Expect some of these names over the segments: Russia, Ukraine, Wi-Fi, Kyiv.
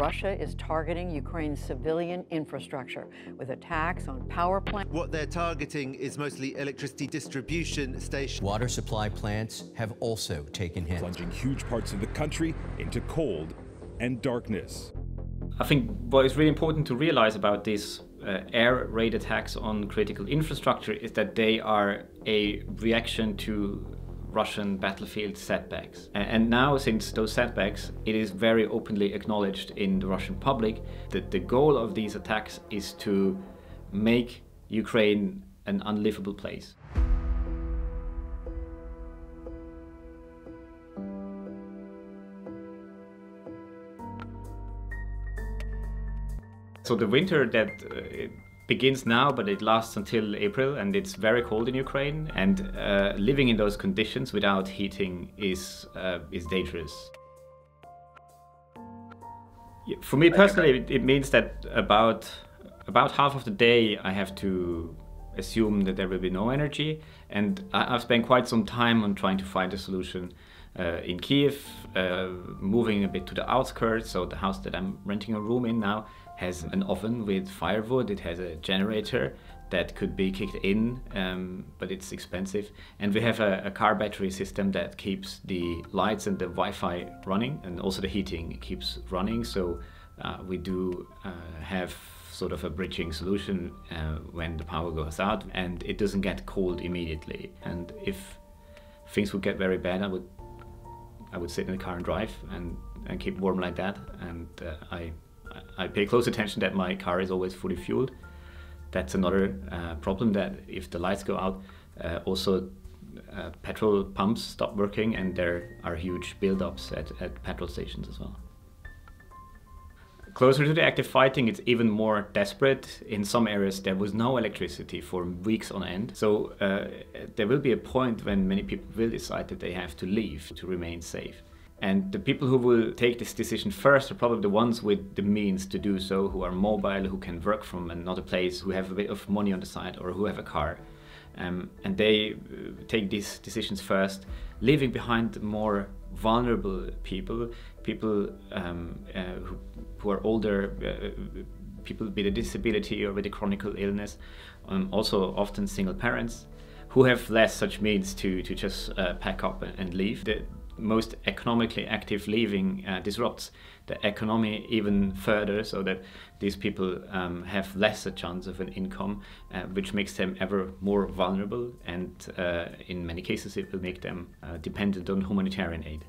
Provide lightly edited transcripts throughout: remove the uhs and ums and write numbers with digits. Russia is targeting Ukraine's civilian infrastructure with attacks on power plants. What they're targeting is mostly electricity distribution stations. Water supply plants have also taken hits, plunging huge parts of the country into cold and darkness. I think what is really important to realize about these air raid attacks on critical infrastructure is that they are a reaction to Russian battlefield setbacks. And now, since those setbacks, it is very openly acknowledged in the Russian public that the goal of these attacks is to make Ukraine an unlivable place. So the winter that begins now, but it lasts until April, and it's very cold in Ukraine, and living in those conditions without heating is dangerous. For me personally, it means that about half of the day I have to assume that there will be no energy, and I've spent quite some time on trying to find a solution in Kyiv, moving a bit to the outskirts. So the house that I'm renting a room in now has an oven with firewood, it has a generator that could be kicked in, but it's expensive. And we have a car battery system that keeps the lights and the Wi-Fi running, and also the heating keeps running. So we do have sort of a bridging solution when the power goes out, and it doesn't get cold immediately. And if things would get very bad, I would sit in the car and drive and keep warm like that. And I pay close attention that my car is always fully fueled. That's another problem, that if the lights go out, also petrol pumps stop working, and there are huge build-ups at petrol stations as well. Closer to the active fighting, it's even more desperate. In some areas there was no electricity for weeks on end. So there will be a point when many people will decide that they have to leave to remain safe. And the people who will take this decision first are probably the ones with the means to do so, who are mobile, who can work from another place, who have a bit of money on the side, or who have a car. And they take these decisions first, leaving behind more vulnerable people, people who are older, people with a disability or with a chronic illness, also often single parents, who have less such means to just pack up and leave. The most economically active leaving disrupts the economy even further, so that these people have less a chance of an income, which makes them ever more vulnerable, and in many cases it will make them dependent on humanitarian aid.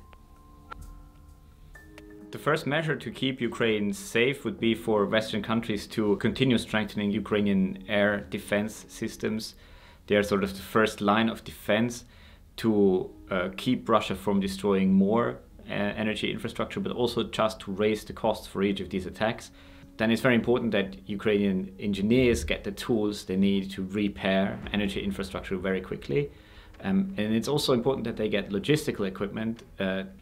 The first measure to keep Ukraine safe would be for Western countries to continue strengthening Ukrainian air defense systems. They are sort of the first line of defense to keep Russia from destroying more energy infrastructure, but also just to raise the costs for each of these attacks. Then it's very important that Ukrainian engineers get the tools they need to repair energy infrastructure very quickly. And it's also important that they get logistical equipment,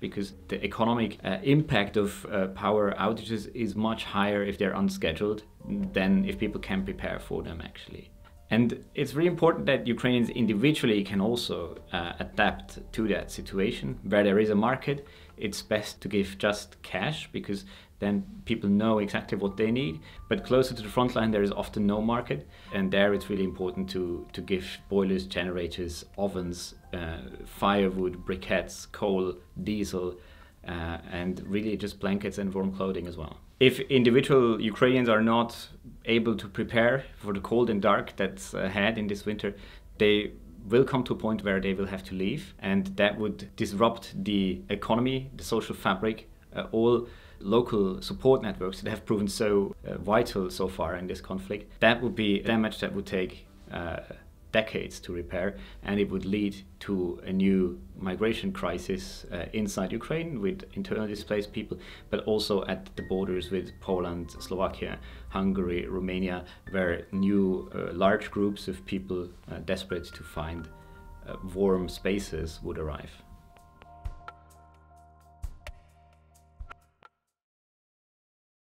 because the economic impact of power outages is much higher if they're unscheduled than if people can prepare for them actually. And it's really important that Ukrainians individually can also adapt to that situation. Where there is a market, it's best to give just cash, because then people know exactly what they need. But closer to the front line, there is often no market. And there it's really important to give boilers, generators, ovens, firewood, briquettes, coal, diesel, and really just blankets and warm clothing as well. If individual Ukrainians are not able to prepare for the cold and dark that's ahead in this winter, they will come to a point where they will have to leave, and that would disrupt the economy, the social fabric, all local support networks that have proven so vital so far in this conflict. That would be damage that would take decades to repair, and it would lead to a new migration crisis inside Ukraine with internally displaced people, but also at the borders with Poland, Slovakia, Hungary, Romania, where new large groups of people desperate to find warm spaces would arrive.